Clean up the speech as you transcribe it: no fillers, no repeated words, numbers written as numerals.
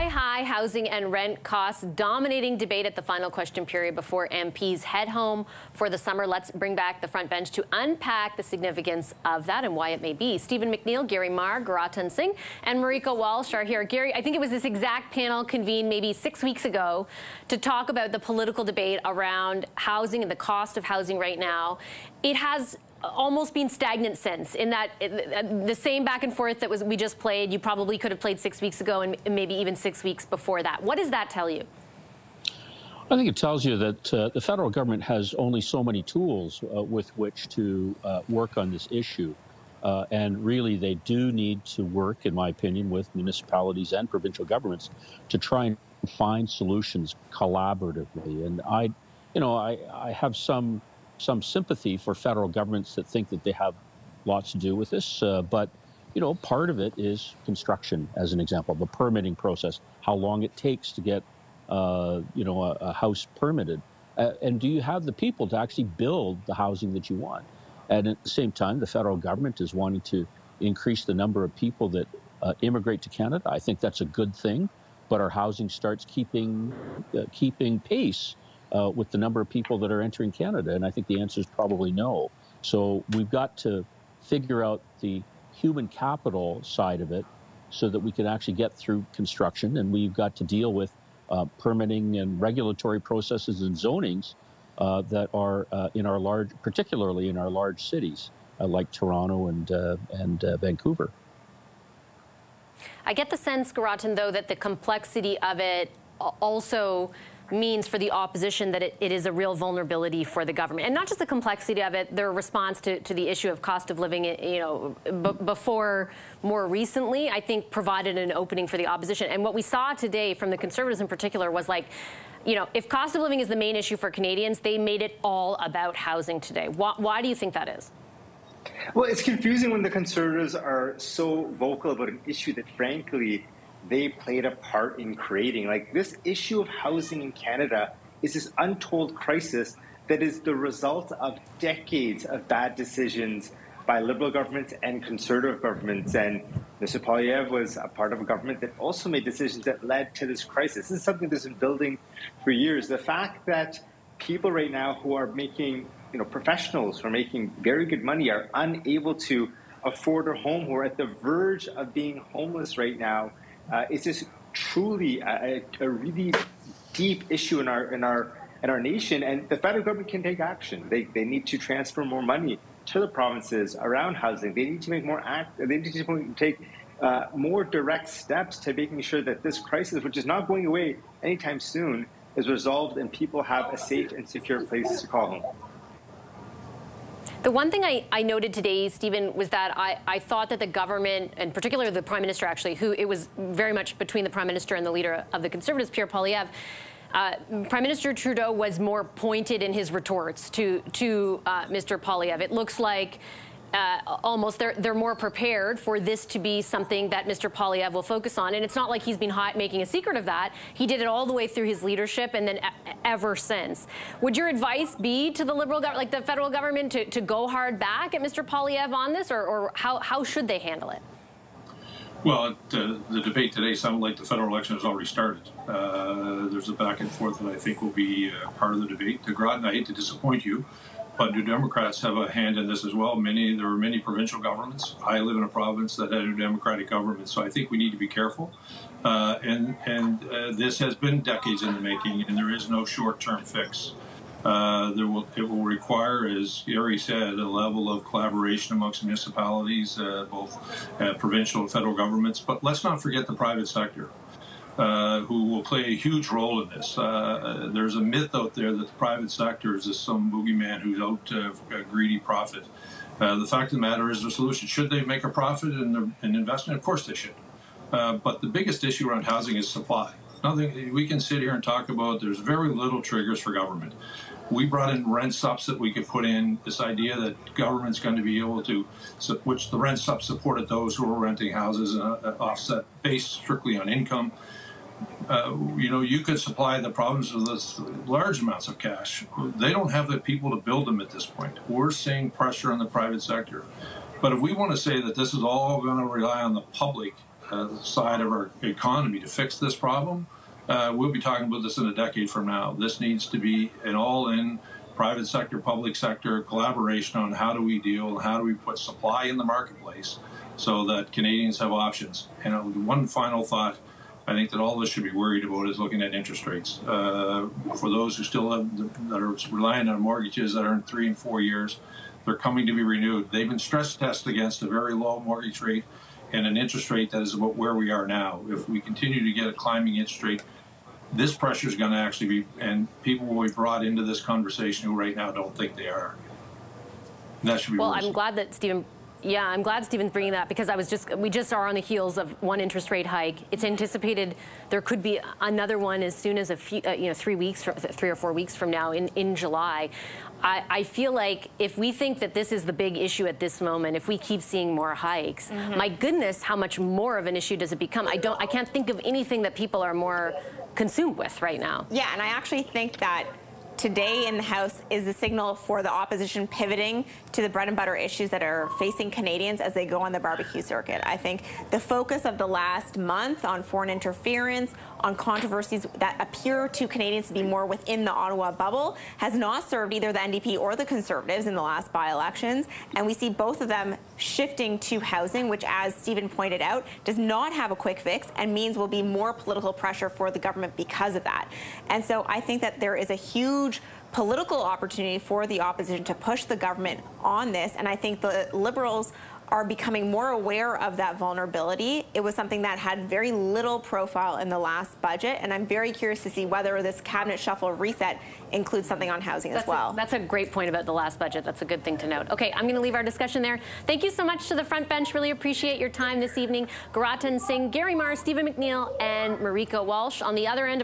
Sky-high housing and rent costs dominating debate at the final question period before MPs head home for the summer. Let's bring back the front bench to unpack the significance of that and why it may be. Stephen McNeil, Gary Marr, Gurratan Singh, and Marika Walsh are here. Gary, I think it was this exact panel convened maybe 6 weeks ago to talk about the political debate around housing and the cost of housing right now. It has almost been stagnant since, in that the same back and forth that we just played, you probably could have played 6 weeks ago and maybe even 6 weeks before that. What does that tell you? I think it tells you that the federal government has only so many tools with which to work on this issue. And really, they do need to work, in my opinion, with municipalities and provincial governments to try and find solutions collaboratively. And I have some sympathy for federal governments that think that they have lots to do with this. But, you know, part of it is construction, as an example, the permitting process, how long it takes to get, you know, a house permitted. And do you have the people to actually build the housing that you want? And at the same time, the federal government is wanting to increase the number of people that immigrate to Canada. I think that's a good thing, but our housing starts keeping pace with the number of people that are entering Canada, and I think the answer is probably no. So we've got to figure out the human capital side of it so that we can actually get through construction, and we've got to deal with permitting and regulatory processes and zonings that are particularly in our large cities like Toronto and Vancouver. I get the sense, Gurratan, though, that the complexity of it also means for the opposition that it is a real vulnerability for the government. And not just the complexity of it, their response to the issue of cost of living, you know, before more recently, I think provided an opening for the opposition. And what we saw today from the Conservatives in particular was, like, you know, if cost of living is the main issue for Canadians, they made it all about housing today. Why do you think that is? Well, it's confusing when the Conservatives are so vocal about an issue that, frankly, they played a part in creating. Like, this issue of housing in Canada is this untold crisis that is the result of decades of bad decisions by Liberal governments and Conservative governments. And Mr. Poilievre was a part of a government that also made decisions that led to this crisis. This is something that's been building for years. The fact that people right now who are making, you know, professionals who are making very good money are unable to afford a home, who are at the verge of being homeless right now, it's just truly a really deep issue in our nation, and the federal government can take action. They need to transfer more money to the provinces around housing. They need to make more They need to take more direct steps to making sure that this crisis, which is not going away anytime soon, is resolved and people have a safe and secure place to call home. The one thing I noted today, Stephen, was that I thought that the government, and particularly the Prime Minister, actually, who it was very much between the Prime Minister and the leader of the Conservatives, Pierre Poilievre, Prime Minister Trudeau was more pointed in his retorts to Mr. Poilievre. It looks like almost they're more prepared for this to be something that Mr. Poilievre will focus on. And it's not like he's been making a secret of that. He did it all the way through his leadership and then ever since. Would your advice be to the Liberal government, like the federal government, to go hard back at Mr. Poilievre on this, or how should they handle it? Well, the debate today sounded like the federal election has already started. There's a back and forth that I think will be part of the debate. Gurratan, I hate to disappoint you, but do Democrats have a hand in this as well? There were many provincial governments. I live in a province that had a Democratic government, so I think we need to be careful. And this has been decades in the making, and there is no short-term fix. It will require, as Gary said, a level of collaboration amongst municipalities, both provincial and federal governments. But let's not forget the private sector, who will play a huge role in this. There's a myth out there that the private sector is just some boogeyman who's out for a greedy profit. The fact of the matter is the solution. Should they make a profit in an investment? Of course they should. But the biggest issue around housing is supply. Nothing we can sit here and talk about. There's very little triggers for government. We brought in rent subs that we could put in, this idea that government's going to be able to, which the rent subs supported those who were renting houses and offset based strictly on income. You know, you could supply the provinces with large amounts of cash. They don't have the people to build them at this point. We're seeing pressure on the private sector. But if we want to say that this is all going to rely on the public, side of our economy to fix this problem, we'll be talking about this in a decade from now. This needs to be an all-in private sector, public sector collaboration on how do we deal, how do we put supply in the marketplace so that Canadians have options. And one final thought I think that all of us should be worried about is looking at interest rates. For those who still have, that are relying on mortgages that are in 3 and 4 years, they're coming to be renewed. They've been stress tested against a very low mortgage rate and an interest rate that is about where we are now. If we continue to get a climbing interest rate, this pressure is going to actually be, and people will be brought into this conversation who right now don't think they are. And that should be well, worse. I'm glad that Stephen. Yeah, I'm glad Stephen's bringing that because we just are on the heels of one interest rate hike. It's anticipated there could be another one as soon as a few, 3 weeks, 3 or 4 weeks from now in July. I feel like if we think that this is the big issue at this moment, if we keep seeing more hikes, mm-hmm. my goodness, how much more of an issue does it become? I can't think of anything that people are more consumed with right now. Yeah, and I actually think that today in the House is the signal for the opposition pivoting to the bread and butter issues that are facing Canadians as they go on the barbecue circuit. I think the focus of the last month on foreign interference, on controversies that appear to Canadians to be more within the Ottawa bubble, has not served either the NDP or the Conservatives in the last by-elections. And we see both of them shifting to housing, which, as Stephen pointed out, does not have a quick fix and means will be more political pressure for the government because of that. And so I think that there is a huge political opportunity for the opposition to push the government on this, and I think the Liberals are becoming more aware of that vulnerability. It was something that had very little profile in the last budget, and I'm very curious to see whether this cabinet shuffle reset includes something on housing as well. That's a great point about the last budget. That's a good thing to note. Okay, I'm going to leave our discussion there. Thank you so much to the Front Bench. Really appreciate your time this evening. Gurratan Singh, Gary Marr, Stephen McNeil, and Marika Walsh on the other end.